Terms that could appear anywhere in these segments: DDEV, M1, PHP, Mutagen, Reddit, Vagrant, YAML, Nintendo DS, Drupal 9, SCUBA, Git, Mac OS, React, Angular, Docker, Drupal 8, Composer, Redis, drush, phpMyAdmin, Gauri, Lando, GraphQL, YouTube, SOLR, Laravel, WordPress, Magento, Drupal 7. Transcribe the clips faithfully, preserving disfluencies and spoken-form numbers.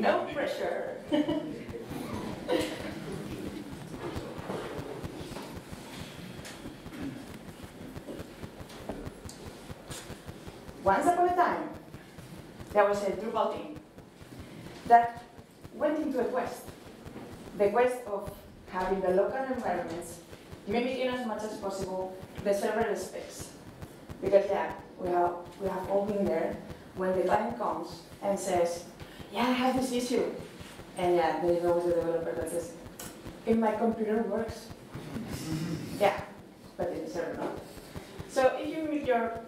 No pressure. Once upon a time, there was a Drupal team that went into a quest, the quest of having the local environments mimicking as much as possible the server specs. Because yeah, we have, we have all been there when the client comes and says, yeah, I have this issue. And yeah, there is always a developer that says, if my computer works. Yeah, but in the server not. So if you meet your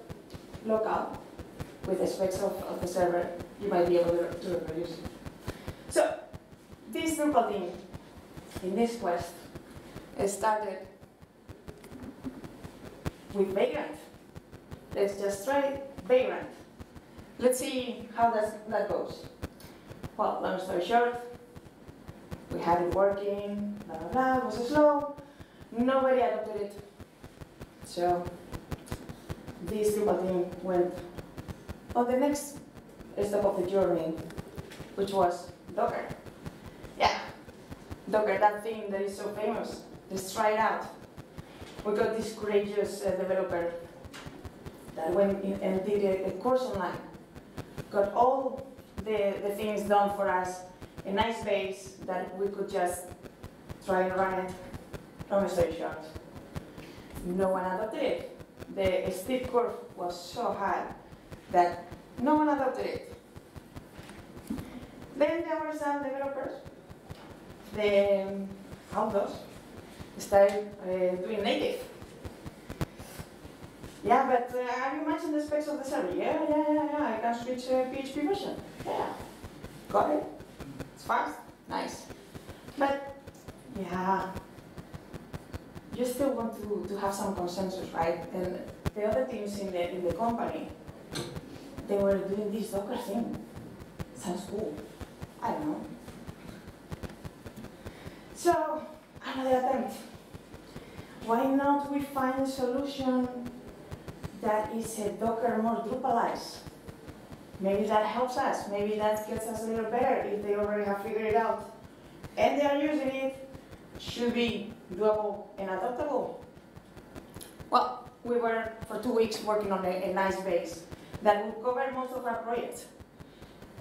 local with the specs of, of the server, you might be able to, to reproduce it. So this Drupal team in this quest started with Vagrant. Let's just try Vagrant. Let's see how that goes. Well, long story short, we had it working, blah, blah, blah, it was slow. Nobody adopted it. So this Drupal team went on the next step of the journey, which was Docker. Yeah, Docker, that thing that is so famous. Let's try it out. We got this courageous uh, developer that went in and did a, a course online. Got all the, the things done for us, a nice base that we could just try and run it. Long story short, no one adopted it. The steep curve was so high that no one adopted it. Then there were some developers, the outlaws, started uh, doing native. Yeah, but uh, have you mentioned the specs of the server? Yeah, yeah, yeah, yeah, I can switch uh, P H P version. Yeah, got it. It's fast, nice. But, yeah, you still want to, to have some consensus, right? And the other teams in the, in the company, they were doing this Docker thing. Sounds cool. I don't know. So, another attempt. Why not we find a solution that is a Docker more Drupalized? Maybe that helps us. Maybe that gets us a little better if they already have figured it out. And they are using it. Should be doable and adoptable. Well, we were for two weeks working on a, a nice base that would cover most of our projects.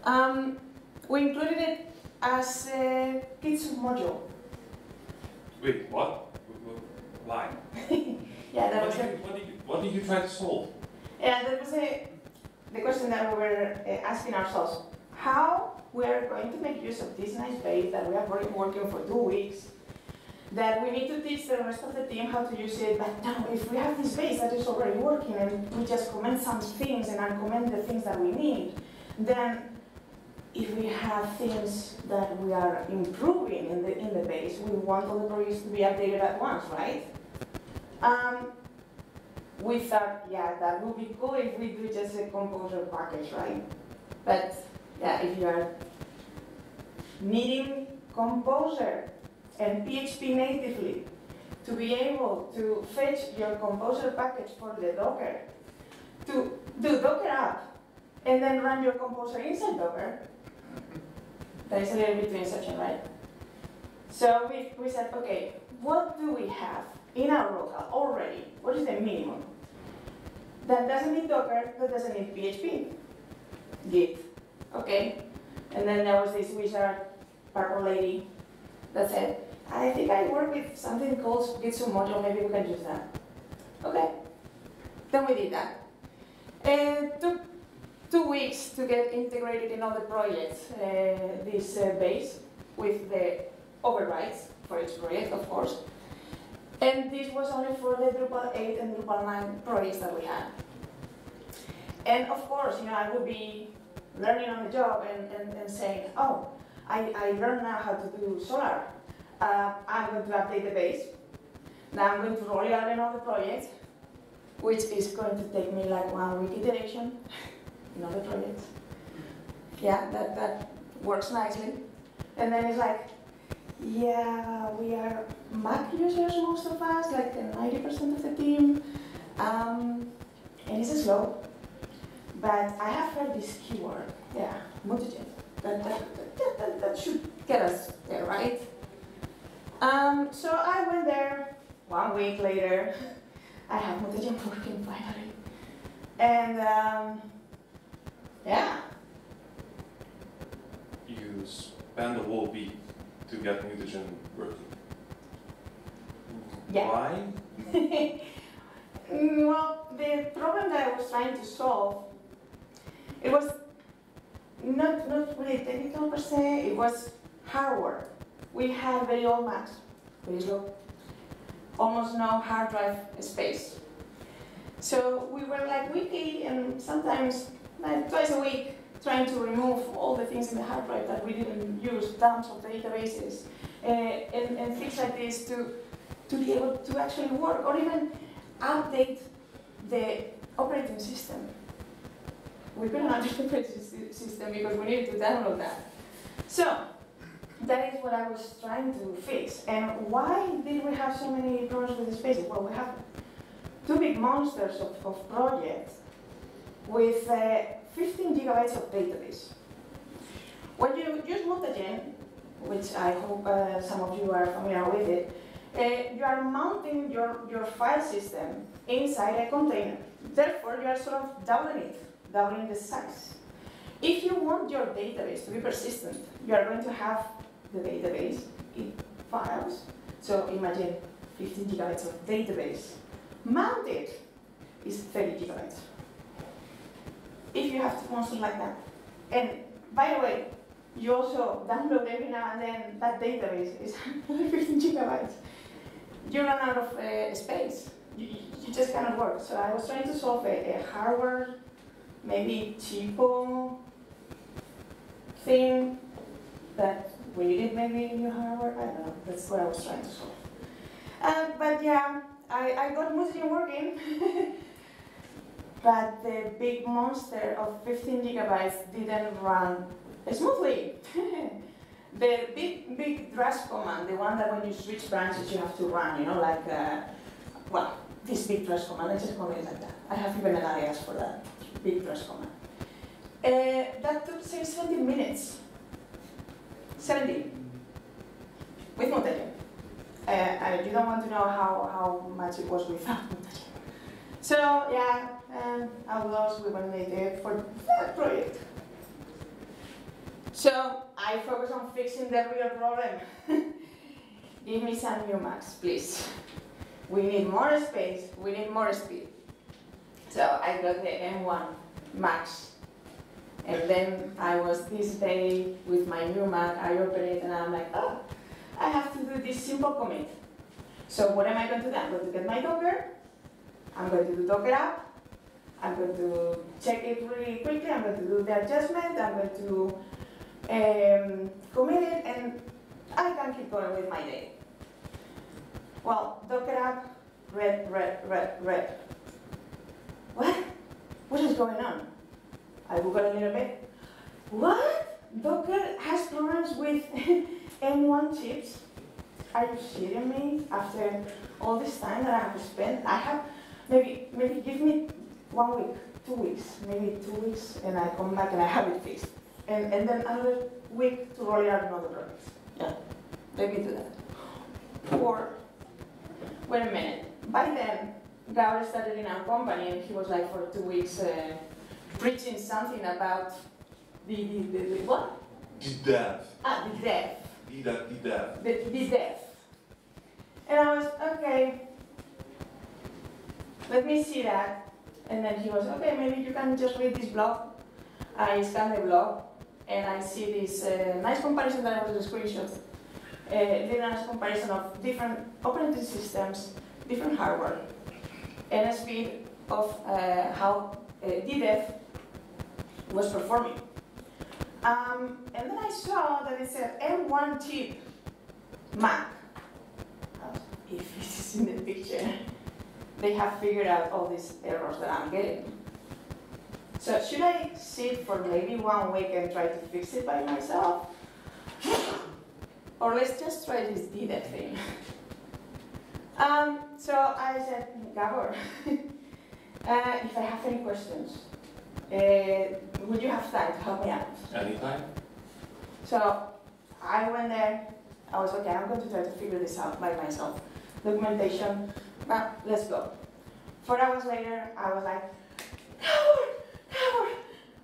Um, we included it as a Git module. Wait, what? Why? Yeah, that what was. Did a, you, what, did you, what did you try to solve? Yeah, that was a, the question that we were asking ourselves: how we are going to make use of this nice base that we have been working for two weeks. That we need to teach the rest of the team how to use it. But now, if we have this base that is already working, and we just comment some things and uncomment the things that we need, then if we have things that we are improving in the, in the base, we want all the projects to be updated at once, right? Um, we thought, yeah, that would be cool if we do just a Composer package, right? But yeah, if you are needing Composer and P H P natively to be able to fetch your Composer package for the Docker, to do Docker up, and then run your Composer inside Docker, that is a little bit of inception, right? So we, we said, okay, what do we have in our local already? What is the minimum? That doesn't need Docker, that doesn't need P H P. Git, okay. And then there was this wizard, purple lady, that said, I think I work with something called Git module, maybe we can use that. Okay, then we did that. And it took two weeks to get integrated in other projects, uh, this uh, base, with the overrides for each project, of course. And this was only for the Drupal eight and Drupal nine projects that we had. And of course, you know, I would be learning on the job and, and, and saying, oh, I, I learned now how to do Solar. Uh, I'm going to update the base. Now I'm going to roll it out in all the projects, which is going to take me like one week iteration in all the projects. Yeah, that, that works nicely. And then it's like, yeah, we are Mac users, most of us, like ninety percent of the team. Um, and it's slow. But I have heard this keyword, yeah, Mutagen. That, that, that, that, that should get us there, right? Um, so I went there. One week later, I have Mutagen working finally. And um, yeah. You spend the whole week to get Mutagen working. Yeah. Why? Well, the problem that I was trying to solve, it was not, not really technical per se, it was hardware. We had very old Macs, very slow, almost no hard drive space. So we were like weekly and sometimes like twice a week trying to remove all the things in the hard drive that we didn't use, dumps of databases, uh, and, and things like this to, to be able to actually work, or even update the operating system. We couldn't update the operating system because we needed to download that. So that is what I was trying to fix. And why did we have so many problems with the spaces? Well, we have two big monsters of, of projects with uh, fifteen gigabytes of database. When you use Mutagen, which I hope uh, some of you are familiar with it, Uh, you are mounting your, your file system inside a container. Therefore, you are sort of doubling it, doubling the size. If you want your database to be persistent, you are going to have the database in files. So imagine fifteen gigabytes of database. Mounted is thirty gigabytes. If you have two monsters like that. And by the way, you also download every now and then that database is fifteen gigabytes. You run out of uh, space. You, you just cannot work. So I was trying to solve a, a hardware, maybe cheapo thing that we did maybe new hardware. I don't know. That's what I was trying to solve. Uh, but yeah, I, I got Mutagen working. But the big monster of fifteen gigabytes didn't run smoothly. The big, big drush command, the one that when you switch branches you have to run, you know, like, uh, well, this big drush command, let's just call it like that. I have even an alias for that, big drush command. Uh, that took say, seventy minutes. seventy. With Mutagen. Uh, I, you don't want to know how, how much it was without Mutagen. So, yeah, um, outlaws, we went there for that project. So I focus on fixing the real problem. Give me some new Macs, please. We need more space, we need more speed. So I got the M one Max. And then I was this day with my new Mac, I open it and I'm like, oh, I have to do this simple commit. So what am I going to do? I'm going to get my Docker, I'm going to do Docker app, I'm going to check it really quickly, I'm going to do the adjustment, I'm going to Um, committed, and I can keep going with my day. Well, Docker app, red, red, red, red. What? What is going on? I Googled a little bit. What? Docker has problems with M one chips? Are you kidding me? After all this time that I have spent, I have maybe maybe give me one week, two weeks, maybe two weeks, and I come back and I have it fixed. And, and then another week to roll out another project. Yeah, let me do that. Or, wait a minute. By then, Gabor started in our company and he was like for two weeks uh, preaching something about the, the, the, the what? D D E V. Ah, the D D E V. D D E V. The D D E V. And I was, okay, let me see that. And then he was, okay, maybe you can just read this blog. I scan the blog. And I see this uh, nice comparison that I was screenshot. Uh, the nice comparison of different operating systems, different hardware, and a speed of uh, how uh, D D E V was performing. Um, and then I saw that it said M one chip Mac. If it is in the picture, they have figured out all these errors that I'm getting. So should I sit for maybe one week and try to fix it by myself? Or let's just try this D D E V thing. um, so I said, Gabor, uh, if I have any questions, uh, would you have time to help me out? Anytime. So I went there. I was okay, I'm going to try to figure this out by myself. Documentation, but let's go. Four hours later, I was like, Gabor, Gabor,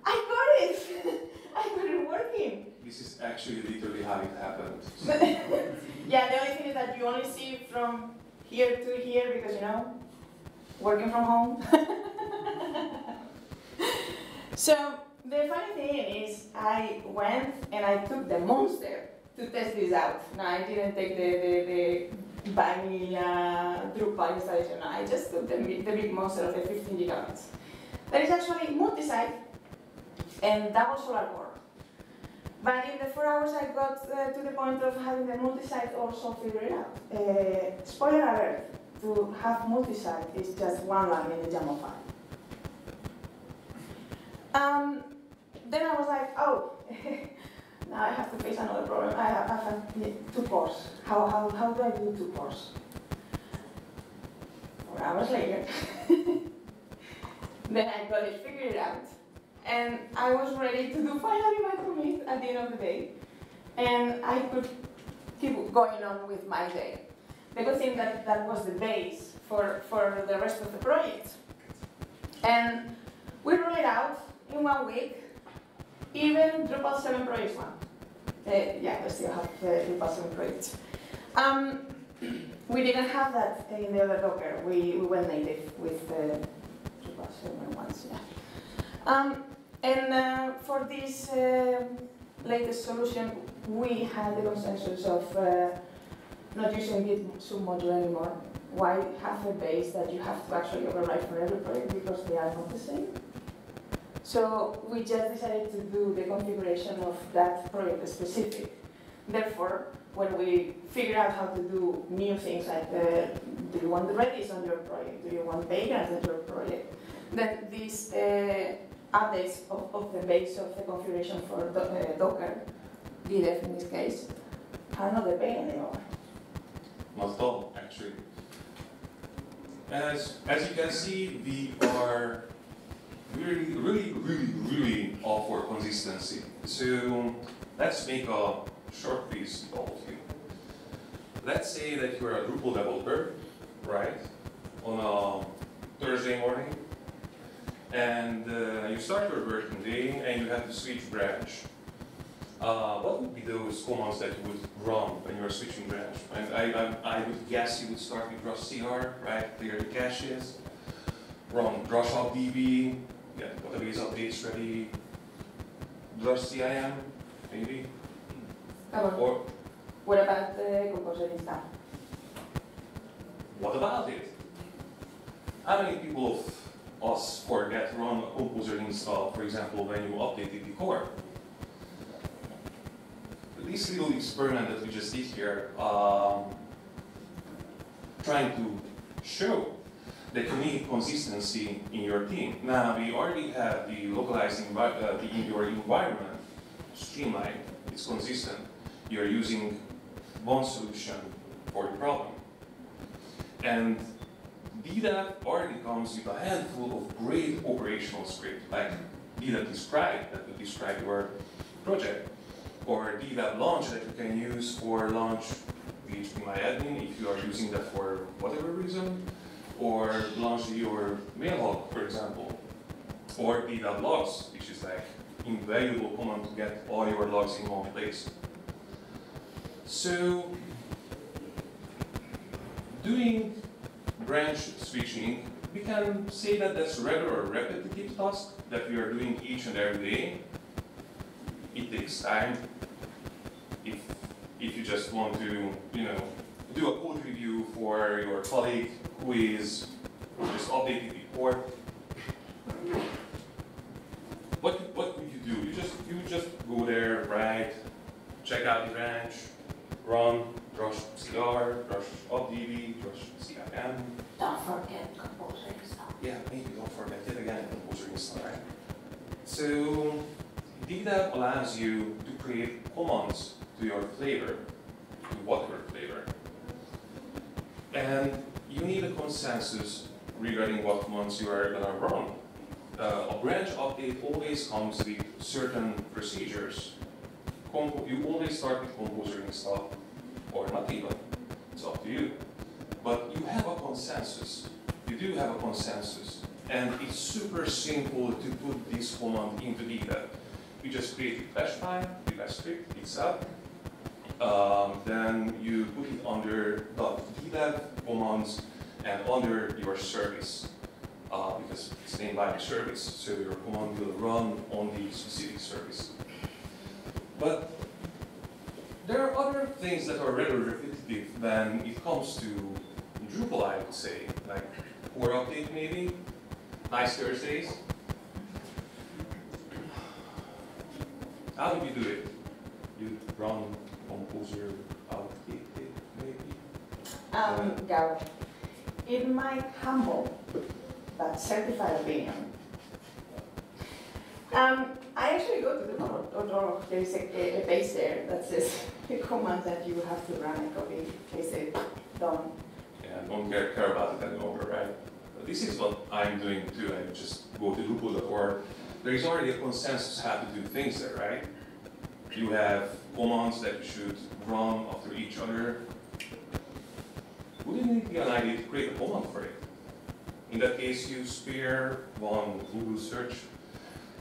I got it. I got it working. This is actually literally how it happened. Yeah, the only thing is that you only see from here to here because, you know, working from home. So the funny thing is I went and I took the monster to test this out. No, I didn't take the, the, the vanilla Drupal installation. No, I just took the, the big monster of the fifteen gigabytes. That is actually multi-site and that was solar core. But in the four hours I got uh, to the point of having the multi-site also figured out. Uh, spoiler alert, to have multi-site is just one line in the YAML file. Um, then I was like, oh, now I have to face another problem. I have, I have two cores. How, how, how do I do two cores? Four hours later. Then I got it figured out. And I was ready to do finally my commit at the end of the day. And I could keep going on with my day. The good thing that that was the base for, for the rest of the project. And we rolled it out in one week. Even Drupal seven projects one. Uh, yeah, I still have the Drupal seven projects. Um, we didn't have that in the other Docker. We, we went native with uh, Drupal seven ones. Yeah. Um, and uh, for this uh, latest solution, we had the consensus of uh, not using Git submodule anymore. Why have a base that you have to actually override for every project because they are not the same? So we just decided to do the configuration of that project specific. Therefore, when we figure out how to do new things like uh, do you want the Redis on your project, do you want Vagrant on your project, then these uh, updates of, of the base of the configuration for do uh, Docker, D D E V in this case, are not the pain anymore. Not at all, actually. As, as you can see, we are really, really, really, really all for consistency. So let's make a short piece of all of you. Let's say that you're a Drupal developer, right, on a Thursday morning, and uh, you start your working day and you have to switch branch. Uh, what would be those commands that you would run when you're switching branch? And I, I, I would guess you would start with drush cr, right, clear the caches. Run drush up db, get database updates ready, drush C I M, maybe. Or what about the Composer install? What about it? How many people of us forget run a Composer install, for example, when you updated the core? This little experiment that we just did here, um, trying to show that you need consistency in your team. Now, we already have the localized envi uh, the, in your environment streamlined. It's consistent. You're using one solution for the problem. And D D E V already comes with a handful of great operational script, like D D E V describe, that will describe your project, or D D E V launch that you can use for launch phpMyAdmin if you are using that for whatever reason, or launch your mailhog, for example, or D D E V logs, which is like invaluable command to get all your logs in one place. So, doing branch switching, we can say that that's a regular repetitive task that we are doing each and every day. It takes time. If if you just want to, you know, do a code review for your colleague who is just updating the report, what what would you do? You just you just go there, right? Check out the branch, run drush cr, drush updb, drush C I M. Don't forget Composer install. Yeah, maybe don't forget it again. Composer install. Right? So D D E V allows you to create commands to your flavor, to whatever flavor. And you need a consensus regarding what commands you are going to run. Uh, a branch update always comes with certain procedures. Compo you always start with Composer install, or not even. It's up to you. But you have a consensus. You do have a consensus. And it's super simple to put this command into the event. You just create a bash file, you bash script, it's up. Um, then you put it under .ddev commands and under your service. Uh, because it's named by the service, so your command will run on the specific service. But there are other things that are rather repetitive when it comes to Drupal, I would say, like core update maybe, nice Thursdays. How do you do it? You run Composer outdated maybe? Um, Gauri, in my humble but certified opinion, Um, I actually go to the Drupal dot org, there's a, a page there that says the command that you have to run and copy, they say done. Yeah, I don't care, care about it anymore, right? But this is what I'm doing too, I just go to Drupal dot org. There is already a consensus how to do things there, right? You have commands that you should run after each other. Wouldn't it be an idea to create a command for it? In that case, you spare one Google search.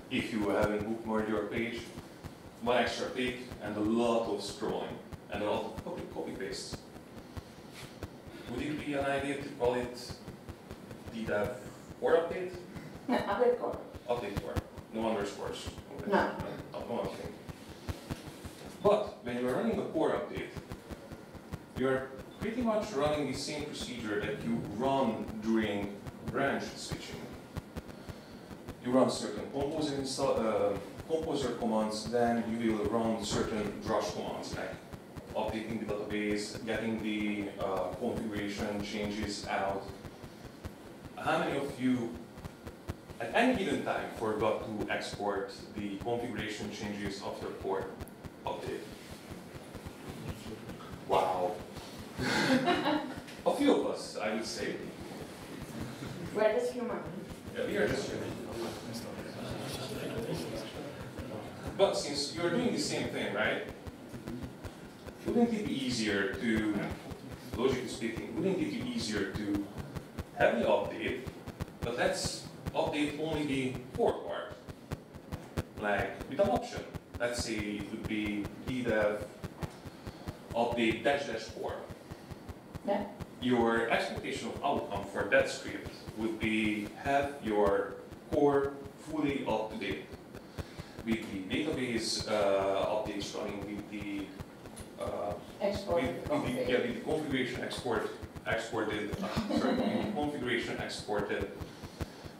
If you haven't bookmarked your page, one extra click and a lot of scrolling and a lot of copy, copy paste. Would it be an idea to call it D D E V core update? No, update core. Update core. No underscores. Okay. No. Not one thing. But when you're running a core update, you're pretty much running the same procedure that you run during branch switching. You run certain composer, install, uh, composer commands, then you will run certain drush commands like updating the database, getting the uh, configuration changes out. How many of you at any given time forgot to export the configuration changes of your core update? Wow. A few of us, I would say. We're just human. Yeah, we are just human. But since you're doing the same thing, right? Wouldn't it be easier to, logically speaking, wouldn't it be easier to have the update, but let's update only the core part, like with an option. Let's say it would be D D E V update dash dash core. Yeah. Your expectation of outcome for that script would be have your core fully up to date, with the database uh, updates running, with the uh, export, with, with the, yeah, with the configuration export exported, uh, sorry, configuration exported,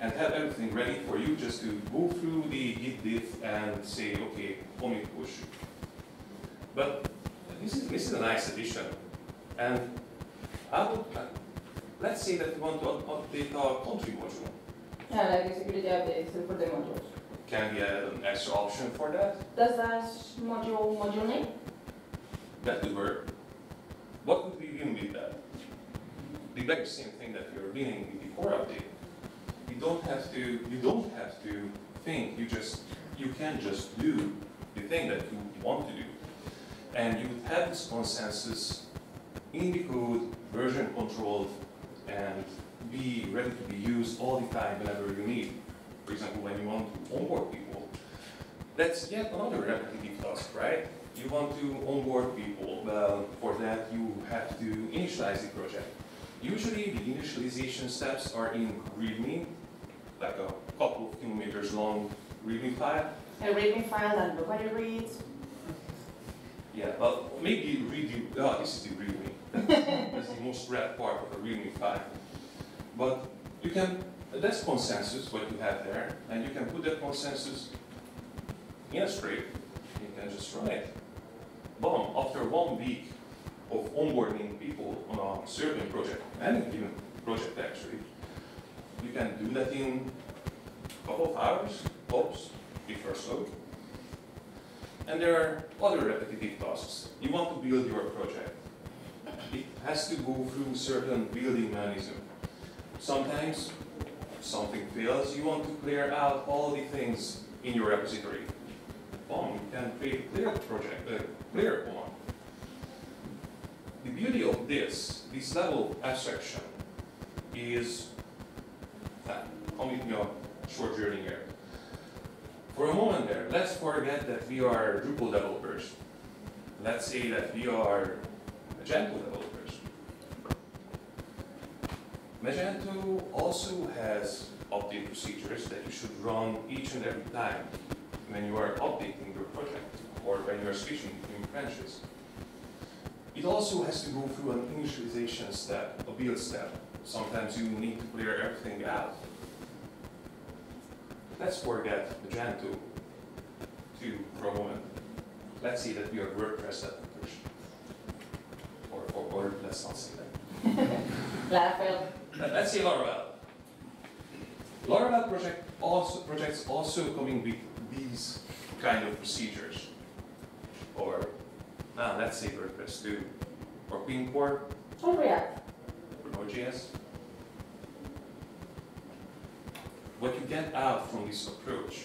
and have everything ready for you just to go through the git diff and say, okay, commit push. But this is this is a nice addition, and I would, uh, let's say that you want to update our country module. Yeah, like a security update for the modules. Can we add an extra option for that? Does that module module name? That would work. What would we win with that? The very same thing that we are winning with the core update. You don't have to. You don't have to think. You just. You can just do the thing that you want to do, and you would have this consensus in the code, version controlled, and be ready to be used all the time whenever you need. For example, when you want to onboard people. That's yet another repetitive task, right? You want to onboard people. Well, for that you have to initialize the project. Usually the initialization steps are in README, like a couple of kilometers long README file. A README file that nobody reads. Yeah, well, maybe read the, oh, this is the README. That's the most read part of a README file. But you can, that's consensus, what you have there, and you can put that consensus in a script. You can just run it. Boom, after one week of onboarding people on a certain project, any given project actually, you can do that in a couple of hours, tops, if you're slow. And there are other repetitive tasks. You want to build your project. It has to go through certain building mechanism. Sometimes something fails, you want to clear out all the things in your repository. Boom, you can and create a clear project, a clear one. The beauty of this, this level of abstraction, is that only you know, short journey here. For a moment there, let's forget that we are Drupal developers. Let's say that we are Magento developers. Magento also has update procedures that you should run each and every time when you are updating your project or when you are switching between branches. It also has to go through an initialization step, a build step. Sometimes you need to clear everything out. Let's forget Magento too for a moment. Let's say that we are WordPress developers. Or, or, or let's not say that. Laravel. Let's say Laravel. Laravel project also, projects also coming with these kind of procedures. Or, ah, let's say WordPress too. Or PinCore. Or React. Or Node.js. What you get out from this approach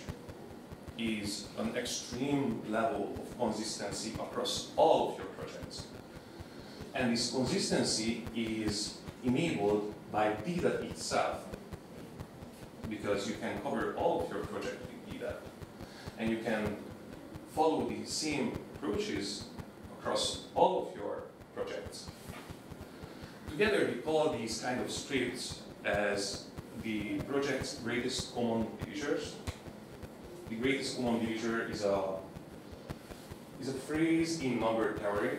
is an extreme level of consistency across all of your projects. And this consistency is enabled by D D E V itself, because you can cover all of your project with D D E V. And you can follow the same approaches across all of your projects. Together, we call these kind of scripts as the project's greatest common divisors. The greatest common divisor is a, is a phrase in number theory.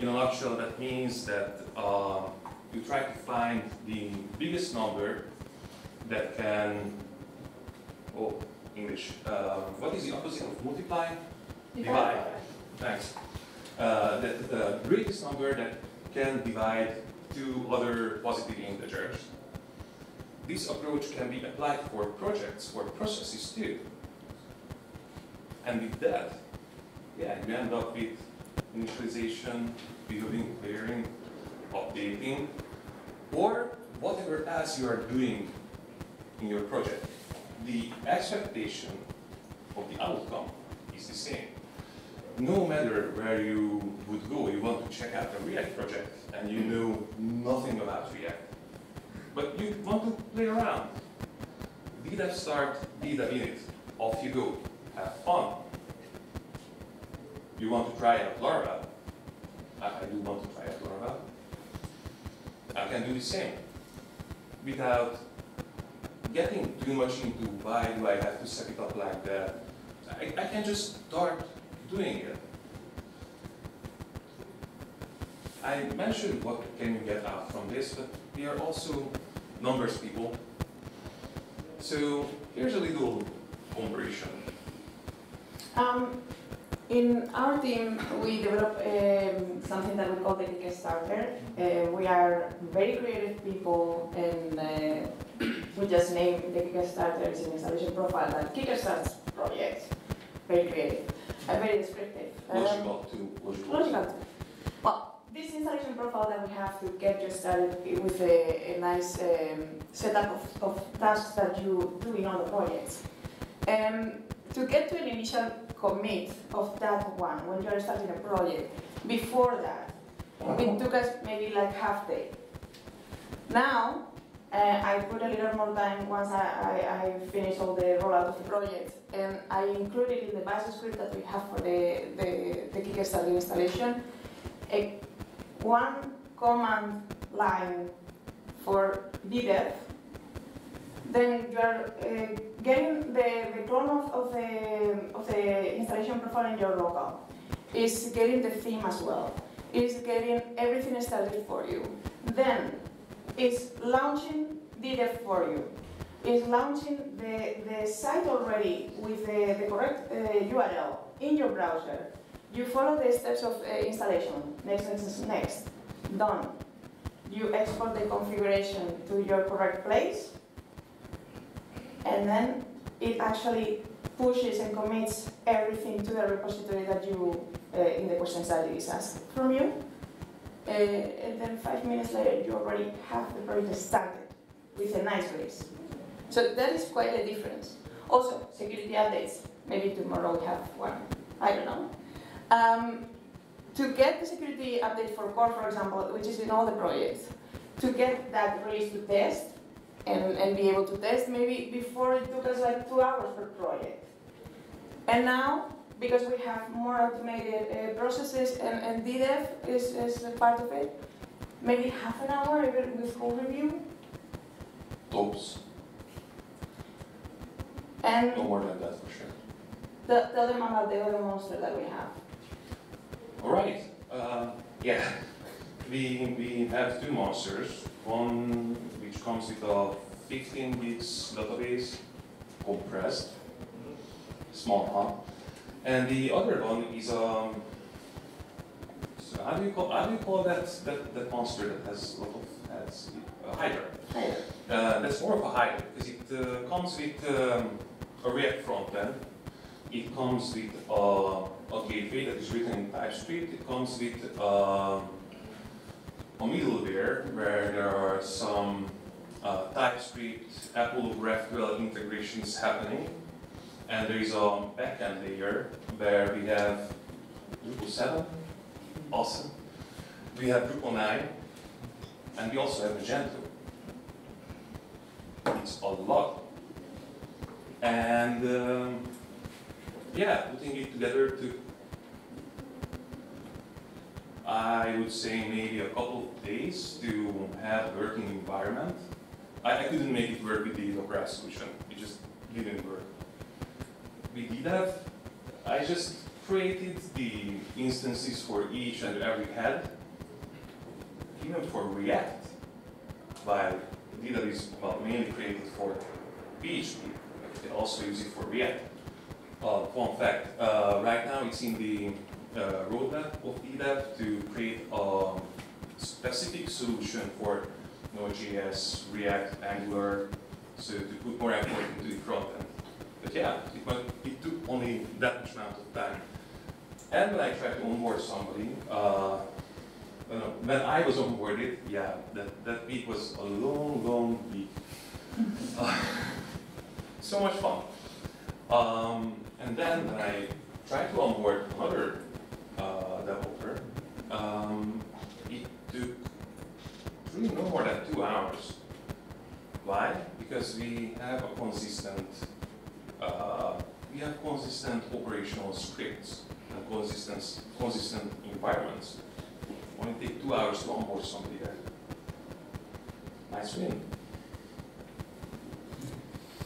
In a nutshell, that means that uh, you try to find the biggest number that can, oh, English. Uh, what is the opposite of multiply? Divide. divide. Thanks. Uh, that the greatest number that can divide two other positive integers. This approach can be applied for projects, for processes too. And with that, yeah, you end up with initialization, building, clearing, updating, or whatever else you are doing in your project. The expectation of the outcome is the same. No matter where you would go, you want to check out a React project and you know nothing about React. But you want to play around. D D E V start, D D E V init. Off you go. Have fun. You want to try out Laravel? I do want to try out Laravel. I can do the same. Without getting too much into why do I have to set it up like that, I, I can just start doing it. I mentioned what can you get out from this, but we are also numbers people. So here's a little comparison. Um, in our team, we develop um, something that we call the Kickstarter. Uh, we are very creative people, and uh, we just name the Kickstarter as an installation profile that Kickstarts projects. Very creative and very descriptive. Logical um, too. Logical. logical too. Well, this installation profile that we have to get you started with a, a nice um, setup of, of tasks that you do in all the projects. Um, to get to an initial commit of that one, when you're starting a project, before that, it took us maybe like half day. Now, uh, I put a little more time once I, I, I finished all the rollout of the project, and I included in the master script that we have for the, the, the Kickstarter installation, a one command line for D D E V, then you are uh, getting the, the clone of, of, the, of the installation profile in your local. It's getting the theme as well. It's getting everything started for you. Then it's launching D D E V for you. It's launching the, the site already with the, the correct uh, U R L in your browser. You follow the steps of uh, installation, next, next, next, done. You export the configuration to your correct place, and then it actually pushes and commits everything to the repository that you, uh, in the questions that it is asked from you. Uh, and then five minutes later, you already have the project started with a nice release. So that is quite a difference. Also, security updates. Maybe tomorrow we have one. I don't know. Um, to get the security update for core, for example, which is in all the projects, to get that release to test and, and be able to test, maybe before it took us like two hours per project. And now, because we have more automated uh, processes and, and D D E V is, is a part of it, maybe half an hour even with code review. Tops. And no more than that for sure. The, tell them about the other monster that we have. All right. Uh, yeah. We, we have two monsters. One which comes with a fifteen bits database, compressed, small hub. And the other one is a. Um, so how do you call how do you call that that, that monster that has a lot of heads? A hydra. Hydra. Uh, that's more of a hydra because it uh, comes with um, a React frontend. It comes with uh, a gateway that is written in TypeScript. It comes with uh, a middleware where there are some uh, TypeScript, Apple GraphQL integrations happening. And there is a backend layer where we have Drupal seven, awesome. We have Drupal nine, and we also have Magento. It's a lot. And um, yeah, putting it together took, I would say, maybe a couple of days to have a working environment. I, I couldn't make it work with the Docker solution. It just didn't work. With D D E V, I just created the instances for each and every head, even for React, while D D E V is well, mainly created for P H P, they also use it for React. Uh, fun fact, uh, right now it's in the uh, roadmap of D D E V to create a specific solution for Node.js, React, Angular, so to put more effort into the front end. But yeah, it, might, it took only that much amount of time. And when I tried to onboard somebody, uh, when I was onboarded, yeah, that, that week was a long, long week. Uh, so much fun. Um, and then when I tried to onboard another uh, developer, um, it took really no more than two hours. Why? Because we have a consistent Uh, we have consistent operational scripts and consistent, consistent environments. It only takes two hours to onboard somebody there. Nice win.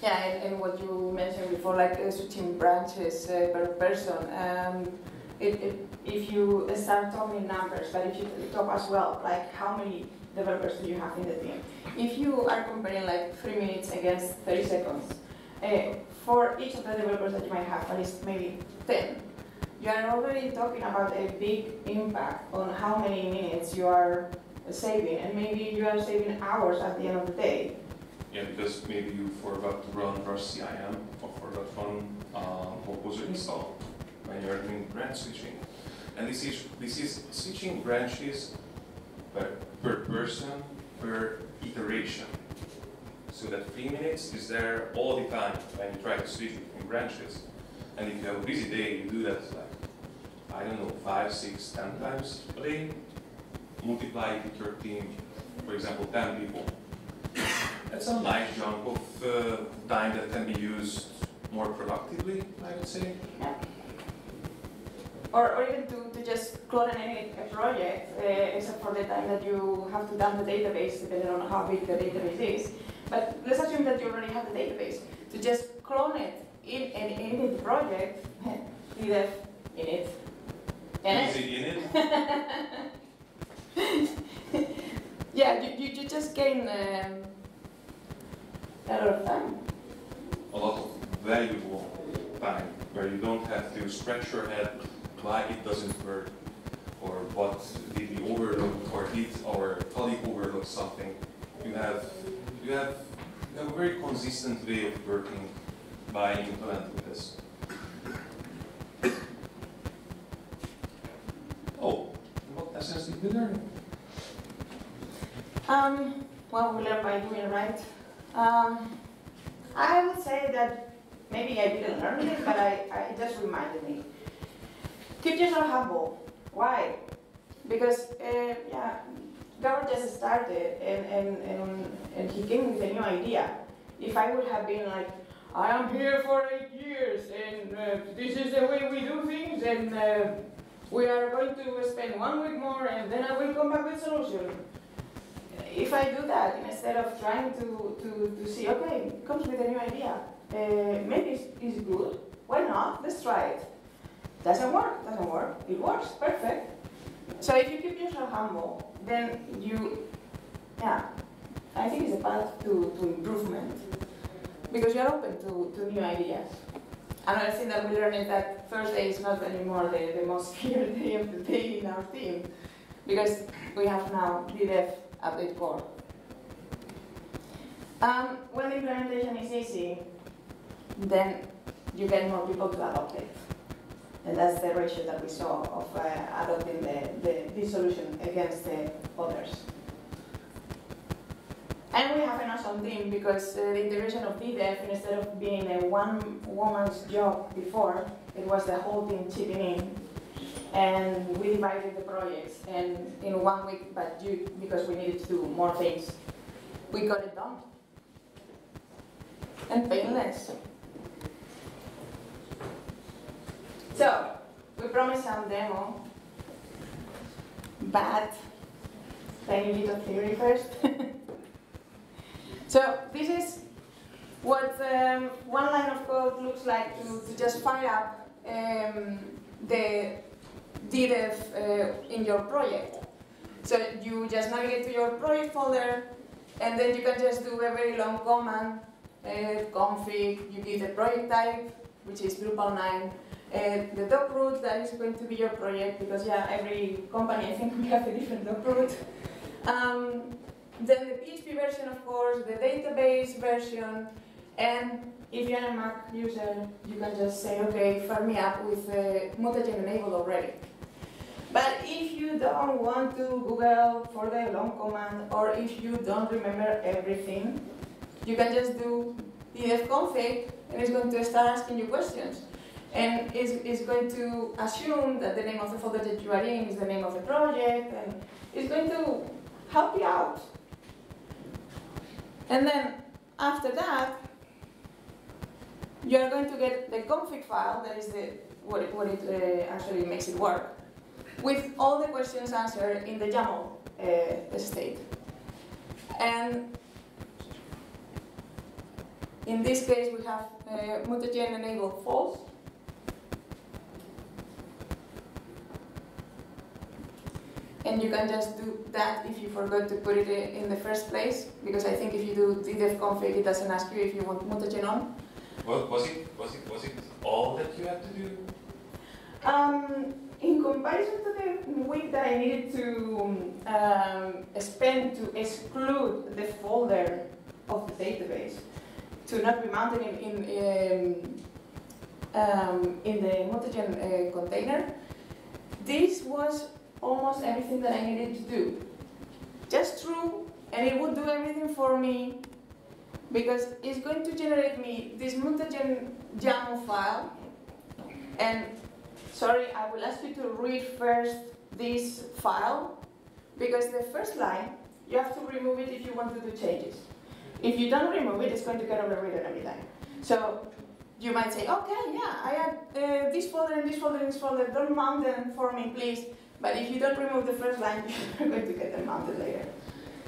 Yeah, and, and what you mentioned before, like uh, switching branches uh, per person. Um, it, it, if you start talking numbers, but if you talk as well, like how many developers do you have in the team? If you are comparing like three minutes against thirty seconds, Uh, for each of the developers that you might have, at least maybe ten, you are already talking about a big impact on how many minutes you are saving, and maybe you are saving hours at the end of the day. Yeah, because maybe you forgot to run drush C I M or forgot to run uh, Composer install when you are doing branch switching. And this is this is switching branches per, per person per iteration. So that three minutes is there all the time when you try to switch between branches. And if you have a busy day, you do that like, I don't know, five, six, ten times a day. Multiply it with your team, for example, ten people. That's a nice chunk of uh, time that can be used more productively, I would say. Yeah. Or, or even to, to just clone any project, uh, except for the time that you have to dump the database, depending on how big the database is. But let's assume that you already have the database. To just clone it in an init project, D D E V init. Is it init? Yeah, you, you, you just gain um, a lot of time. A lot of valuable time, where you don't have to scratch your head why it doesn't work, or what did we overlook, or did our colleague overlook something. You have You have, you have a very consistent way of working by implementing this. Oh, what lessons did we learn? Um, well, we learn by doing, right? Um, I would say that maybe I didn't learn it, but I, I, it just reminded me. Git is not humble. Why? Because uh, yeah, Gabor just started, and, and, and, and he came with a new idea. If I would have been like, I am here for eight years, and uh, this is the way we do things, and uh, we are going to spend one week more, and then I will come back with a solution. If I do that, instead of trying to, to, to see, okay, it comes with a new idea, uh, maybe it's, it's good, why not, let's try it. Doesn't work, doesn't work, it works, perfect. So if you keep yourself humble, then you, yeah, I think it's a path to, to improvement. Because you're open to, to new ideas. Another thing that we learned is that Thursday is not anymore the, the most feared day of the day in our team. Because we have now D D E V update core. Um, when the implementation is easy, then you get more people to adopt it. And that's the ratio that we saw of uh, adopting the, the, this solution against the others. And we have an awesome team because uh, the integration of D D E V, instead of being a one woman's job before, it was the whole team chipping in. And we divided the projects and in one week, but due, because we needed to do more things, we got it done. And painless. So, we promised some demo, but tiny bit of theory first. So this is what um, one line of code looks like to, to just fire up um, the D D E V uh, in your project. So you just navigate to your project folder, and then you can just do a very long command, uh, config, you give the project type, which is Drupal nine, uh, the doc root that is going to be your project, because yeah, every company I think we have a different doc root. Um, Then the P H P version, of course, the database version, and if you're a Mac user, you can just say, okay, fire me up with uh, Mutagen enabled already. But if you don't want to Google for the long command, or if you don't remember everything, you can just do D D E V config, and it's going to start asking you questions. And it's, it's going to assume that the name of the folder that you are in is the name of the project, and it's going to help you out. And then after that, you're going to get the config file, that is the, what it, what it uh, actually makes it work, with all the questions answered in the YAML uh, state. And in this case, we have uh, Mutagen enabled false. And you can just do that if you forgot to put it in the first place, because I think if you do D D E V config, it doesn't ask you if you want Mutagen on. Well, was it was it was it all that you had to do? Um, in comparison to the week that I needed to um, spend to exclude the folder of the database to not be mounted in in in, um, in the Mutagen uh, container, this was almost everything that I needed to do. Just true, and it would do everything for me, because it's going to generate me this Mutagen YAML file, and sorry, I will ask you to read first this file, because the first line, you have to remove it if you want to do changes. If you don't remove it, it's going to get overridden every time. So you might say, okay, yeah, I have uh, this folder and this folder and this folder, don't mount them for me, please. But if you don't remove the first line, you're going to get them mounted later.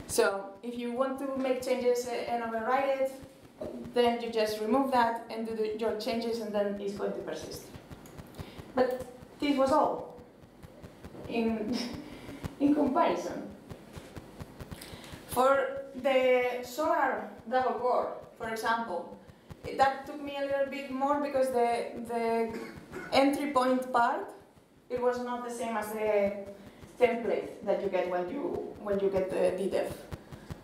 So if you want to make changes and override it, then you just remove that and do the, your changes, and then it's going to persist. But this was all in, in comparison. For the Solar double core, for example, that took me a little bit more because the, the entry point part, it was not the same as the template that you get when you when you get the D D E V.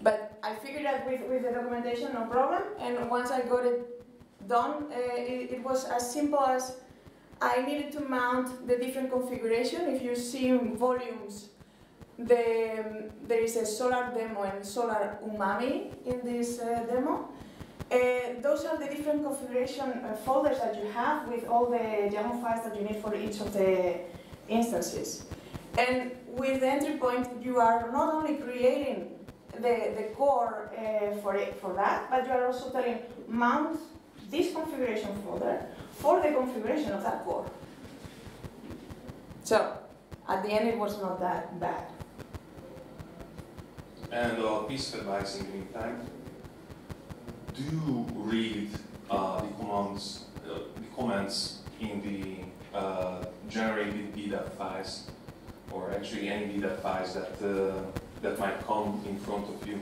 But I figured out with, with the documentation, no problem. And once I got it done, uh, it, it was as simple as I needed to mount the different configuration. If you see volumes, the, um, there is a Solar demo and Solar Umami in this uh, demo. Uh, those are the different configuration uh, folders that you have with all the YAML files that you need for each of the instances. And with the entry point, you are not only creating the, the core uh, for, it, for that, but you are also telling mount this configuration folder for the configuration of that core. So, at the end, it was not that bad. And a piece of advice in the meantime, do read uh, the, commands, uh, the comments in the uh, generated D D E V files, or actually any D D E V files that, uh, that might come in front of you.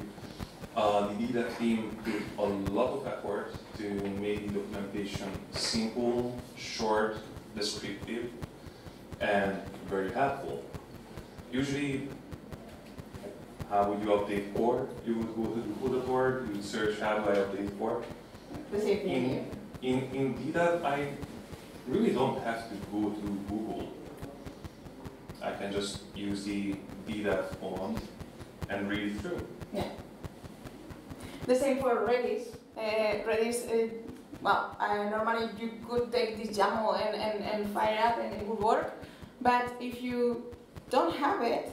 Uh, the D D E V team did a lot of effort to make the documentation simple, short, descriptive, and very helpful. Usually, how would you update core? You would go to Drupal dot org, you would search how do I update core. In, in, in D D E V, I really don't have to go to Google. I can just use the D D E V command and read it through. Yeah. The same for Redis. Uh, Redis, uh, well, uh, normally you could take this YAML and, and, and fire it up and it would work. But if you don't have it,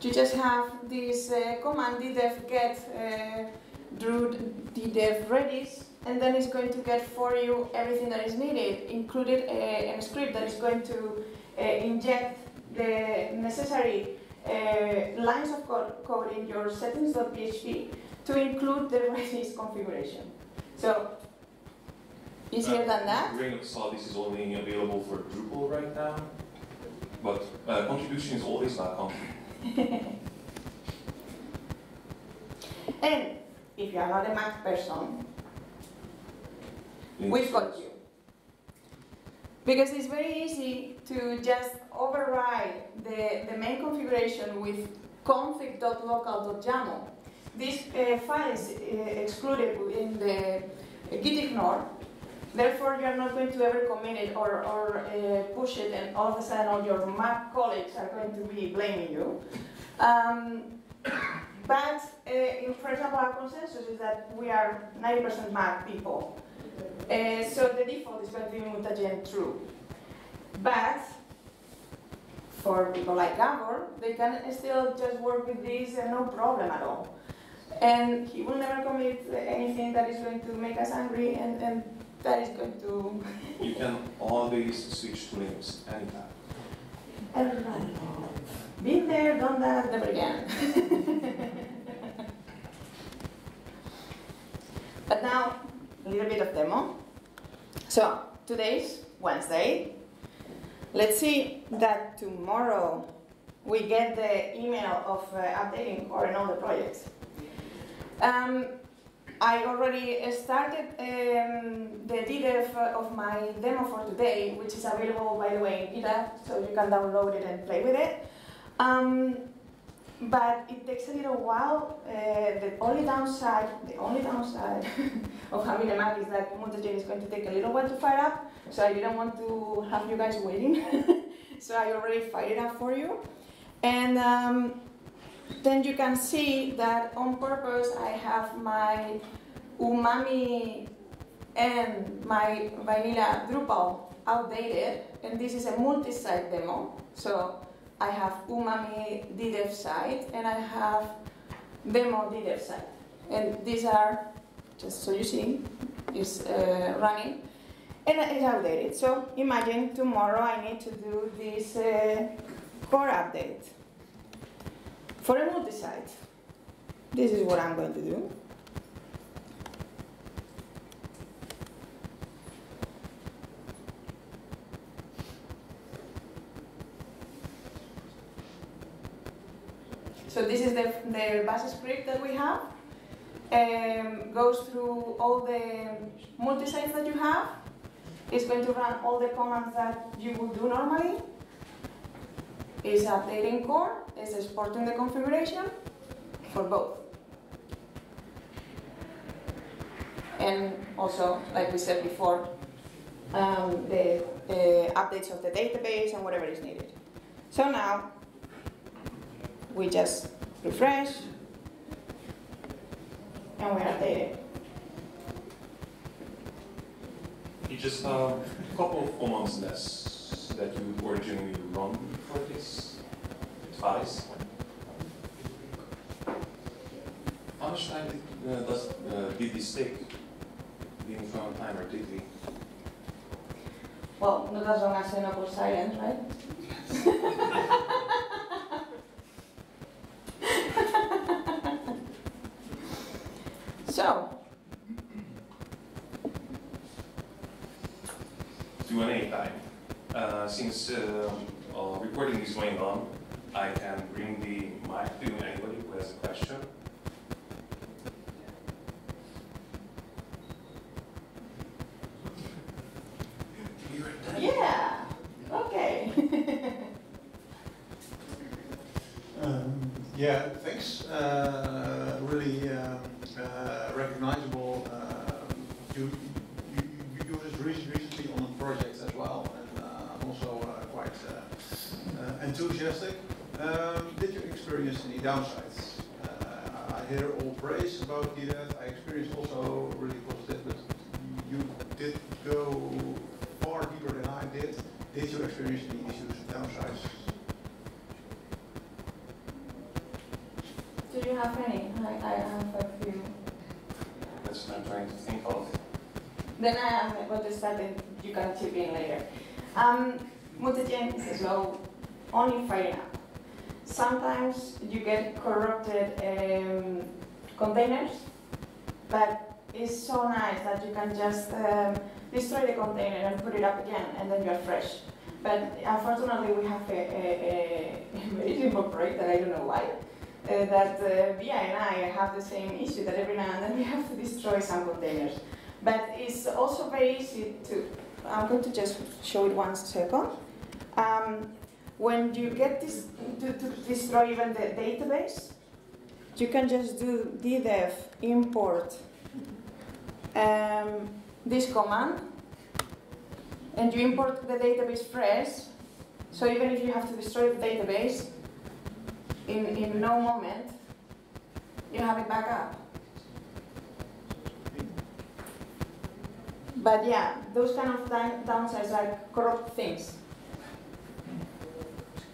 you just have this uh, command D D E V get uh, D D E V Redis, and then it's going to get for you everything that is needed, included a, a script that is going to uh, inject the necessary uh, lines of co code in your settings dot P H P to include the Redis configuration. So, easier uh, than that. Grain of salt, this is only available for Drupal right now, but uh, contribution is always not complete. And if you are not a Mac person, we've got you. Because it's very easy to just override the, the main configuration with config dot local dot yaml. This uh, file is uh, excluded in the git ignore. Therefore, you are not going to ever commit it or, or uh, push it, and all of a sudden all your Mac colleagues are going to be blaming you. Um, but, uh, in, for example, our consensus is that we are ninety percent Mac people. Uh, so the default is going to be Mutagen true. But for people like Gabor, they can still just work with this and no problem at all. And he will never commit anything that is going to make us angry, and, and that is going to... You can always switch to Linux anytime. Everybody. Been there, done that, never again. But now, a little bit of demo. So, today's Wednesday. Let's see that tomorrow we get the email of uh, updating core and all the projects. Um, I already started um, the D D E V of my demo for today, which is available, by the way, in GitLab, so you can download it and play with it. Um, but it takes a little while. Uh, the only downside, the only downside of having a Mac is that Mutagen is going to take a little while to fire up, so I didn't want to have you guys waiting. So I already fired it up for you. And. Um, Then you can see that on purpose I have my Umami and my vanilla Drupal outdated, and this is a multi-site demo. So I have Umami D D E V site and I have demo D D E V site, and these are just so you see is uh, running and it's outdated. So imagine tomorrow I need to do this uh, core update. For a multi-site, this is what I'm going to do. So this is the, the bash script that we have. Um, goes through all the multi-sites that you have. It's going to run all the commands that you would do normally. It's updating core, it's exporting the configuration for both. And also, like we said before, um, the uh, updates of the database and whatever is needed. So now, we just refresh, and we update it. You just have a couple of commands less. scripts that you originally run for this device? How much time did, uh, does, uh, did this take? Being from time or did we? Well, not as long as an awkward silence, right? So. Q and A time. Uh, since uh, uh, recording is going on, I can bring the mic to anybody who has a question. Yeah. Okay. um, yeah. Thanks. Uh, really uh, uh, recognizable. Uh, you, you you was recently on a project as well, and uh, I'm also uh, quite uh, uh, enthusiastic. Um, did you experience any downsides? Uh, I hear all praise about D D E V. I experienced also really positive, but you did go far deeper than I did. Did you experience any issues and downsides? Do you have any? I, I have a few. That's what I'm trying to think of. Then I am going to start and you can chip in later. Um, Mutagen is slow, only firing up. Sometimes you get corrupted um, containers, but it's so nice that you can just um, destroy the container and put it up again, and then you're fresh. But unfortunately, we have a, a, a very simple project that I don't know why, uh, that uh, Bia and I have the same issue, that every now and then we have to destroy some containers. But it's also very easy to, I'm going to just show it one second. Um, when you get this, to, to destroy even the database, you can just do D D E V import um, this command, and you import the database fresh, so even if you have to destroy the database, in, in no moment, you have it back up. But yeah, those kind of downsides are corrupt things.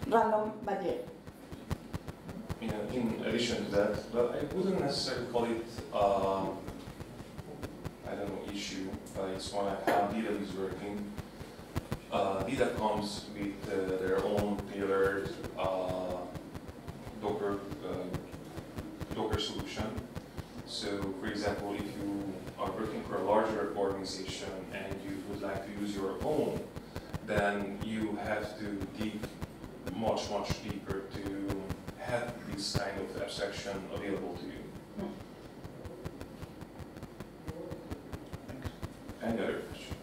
Random, but yeah. Yeah, in addition to that, but I wouldn't necessarily call it uh, I don't know, issue, but it's one of how D D E V is working. Uh, D D E V comes with uh, their own tailored uh, Docker, uh, Docker solution. So, for example, if you are working for a larger organization and you would like to use your own, then you have to dig much, much deeper to have this kind of abstraction available to you. Any other question?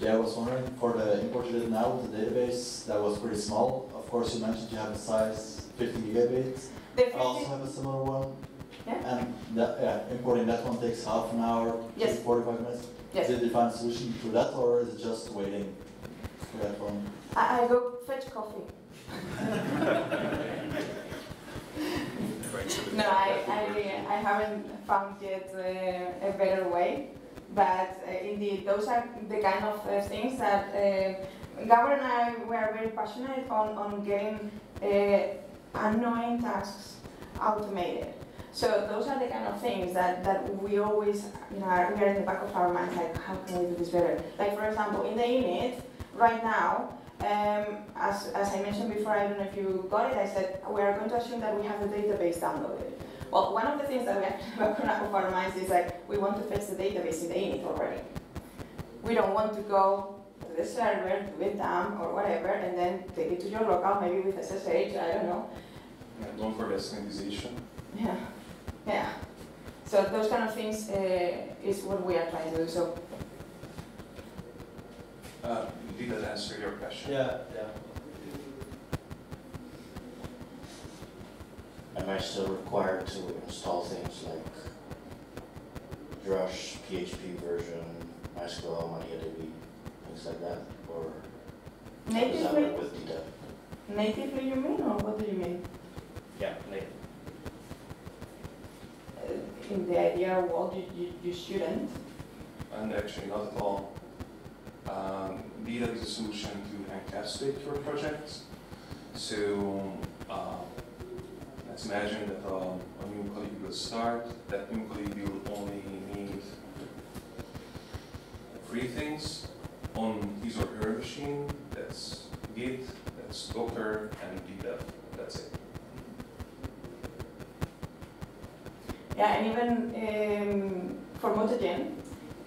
Yeah, I was wondering, for the import you did now, the database that was pretty small. Of course, you mentioned you have a size fifty gigabytes. I also have a similar one. Yeah. And that, yeah, importing that one takes half an hour, yes. forty-five minutes. Yes. Did you find a solution to that, or is it just waiting for that one? I, I go fetch coffee. No, I, I, I haven't found yet uh, a better way, but uh, indeed, those are the kind of uh, things that uh, Gabor and I were very passionate on, on getting uh, annoying tasks automated. So those are the kind of things that, that we always, you know, are, we are in the back of our minds, like, how can we do this better? Like, for example, in the init, right now, Um, as, as I mentioned before, I don't know if you got it, I said we are going to assume that we have the database downloaded. Well, one of the things that we actually work on of our minds is like, we want to fetch the database in the init already. We don't want to go to the server, do it down or whatever, and then take it to your locale, maybe with S S H, I don't know. Yeah, don't forget synchronization. Yeah, yeah. So those kind of things uh, is what we are trying to do. So. Uh, Did that answer your question? Yeah, yeah. Am I still required to install things like drush, P H P version, MySQL, MongoDB, things like that? Or does that work with D D E V? Natively, you mean, or what do you mean? Yeah, native. Uh, in the ideal world, you, you, you shouldn't. Uh, and actually not at all um, needed a solution to encapsulate your project. So uh, let's imagine that uh, a new colleague will start. That new colleague will only need three things on his or her machine. That's Git, that's Docker, and D D E V. That's it. Yeah, and even um, for Mutagen,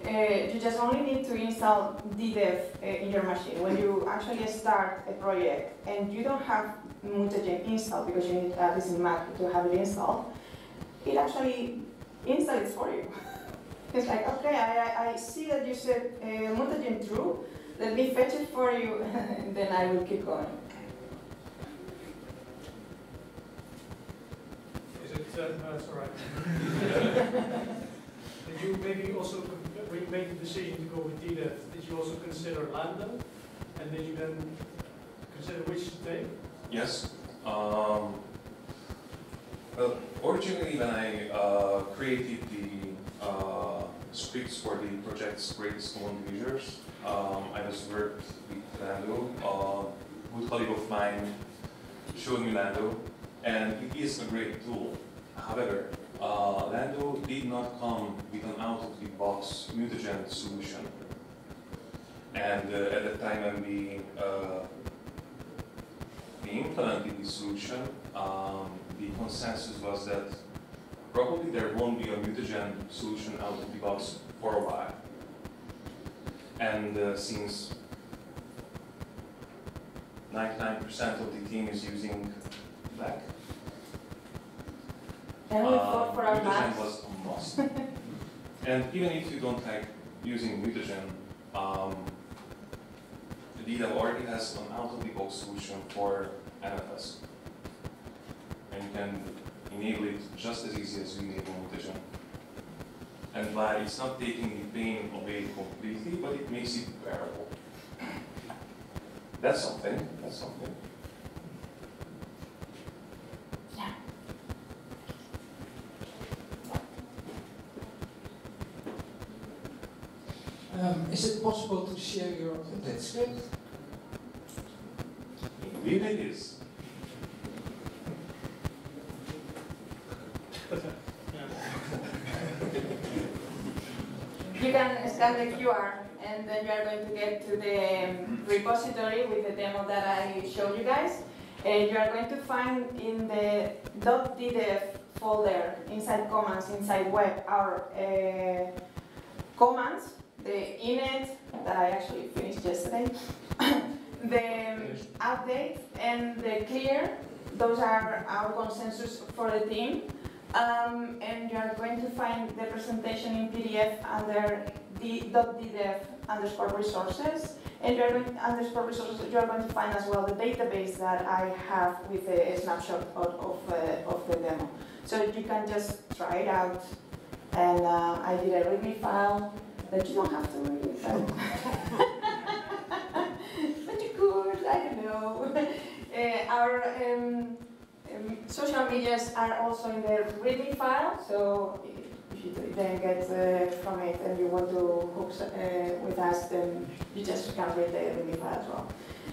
uh, you just only need to install D D E V uh, in your machine when you actually start a project, and you don't have Mutagen installed because you need at least in Mac to have it installed. It actually installs it for you. It's like, okay, I, I see that you said uh, Mutagen true. Let me fetch it for you, and then I will keep going. Is it? Uh, no, it's all right. Did you maybe also, when you made the decision to go with D D E V, did you also consider Lando, and did you then consider which to take? Yes. Um, well, originally, when I uh, created the uh, scripts for the project's greatest known users, Um, I just worked with Lando. Uh, a good colleague of mine showed me Lando, and it is a great tool. However, uh, Lando did not come with an out-of-the-box Mutagen solution. And uh, at the time when we, uh, we implemented the solution, um, the consensus was that probably there won't be a Mutagen solution out-of-the-box for a while. And uh, since ninety-nine percent of the team is using Mac, and we uh, for our Mutagen was a must. And even if you don't like using Mutagen, um, the D D E V already has an out-of-the-box solution for M F S, and you can enable it just as easy as you enable Mutagen. And why it's not taking the pain away completely, but it makes it bearable. That's something. That's something. Yeah. Um, is it possible to share your TypeScript? Indeed, it is. You can scan the Q R, and then you are going to get to the repository with the demo that I showed you guys. And you are going to find in the .ddev folder, inside commands, inside web, our uh, commands, the init, that I actually finished yesterday, the update, and the clear. Those are our consensus for the team. Um, and you are going to find the presentation in P D F under .ddev underscore resources, and you are going to, underscore resources. You are going to find as well the database that I have with a snapshot of of, uh, of the demo. So you can just try it out. And uh, I did a readme file that you don't have to read. But you could, I don't know. Uh, our um, social medias are also in the readme file, so if you then get uh, from it and you want to hook uh, with us, then you just can read the readme file as well.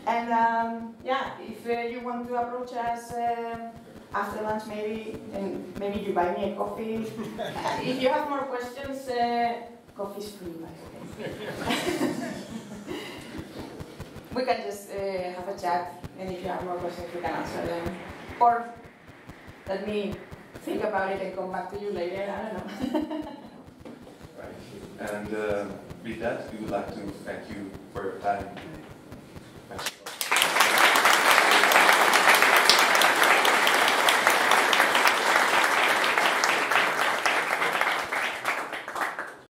And um, yeah, if uh, you want to approach us uh, after lunch, maybe, and maybe you buy me a coffee. Uh, if you have more questions, uh, coffee is free, by the way. We can just uh, have a chat, and if you have more questions, we can answer them. Or let me think about it and come back to you later, I don't know. Right. And uh, with that, we would like to thank you for your time.